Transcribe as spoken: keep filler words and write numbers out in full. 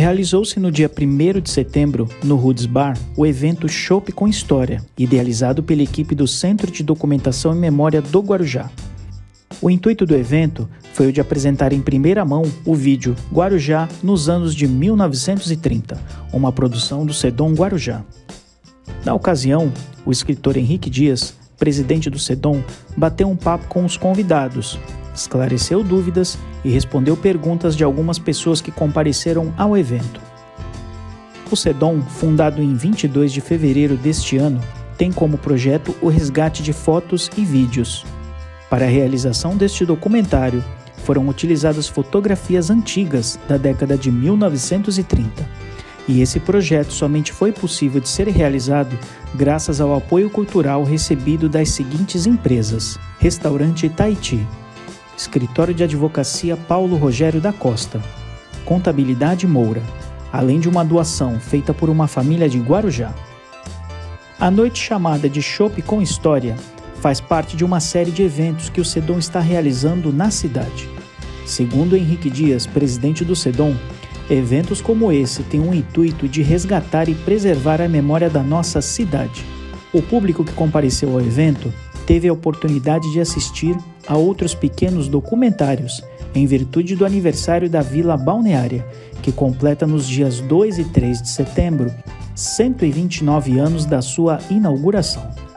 Realizou-se no dia primeiro de setembro, no Rudy's Bar, o evento Chope com História, idealizado pela equipe do Centro de Documentação e Memória do Guarujá. O intuito do evento foi o de apresentar em primeira mão o vídeo Guarujá nos anos de mil novecentos e trinta, uma produção do Sedom Guarujá. Na ocasião, o escritor Henrique Dias, presidente do Sedom, bateu um papo com os convidados, esclareceu dúvidas e respondeu perguntas de algumas pessoas que compareceram ao evento. O Sedom, fundado em vinte e dois de fevereiro deste ano, tem como projeto o resgate de fotos e vídeos. Para a realização deste documentário, foram utilizadas fotografias antigas da década de mil novecentos e trinta. E esse projeto somente foi possível de ser realizado graças ao apoio cultural recebido das seguintes empresas: Restaurante Tahiti, Escritório de Advocacia Paulo Rogério da Costa, Contabilidade Moura, além de uma doação feita por uma família de Guarujá. A noite chamada de Chope com História faz parte de uma série de eventos que o Sedom está realizando na cidade. Segundo Henrique Dias, presidente do Sedom, eventos como esse têm um intuito de resgatar e preservar a memória da nossa cidade. O público que compareceu ao evento teve a oportunidade de assistir a outros pequenos documentários em virtude do aniversário da Vila Balneária, que completa nos dias dois e três de setembro, cento e vinte e nove anos da sua inauguração.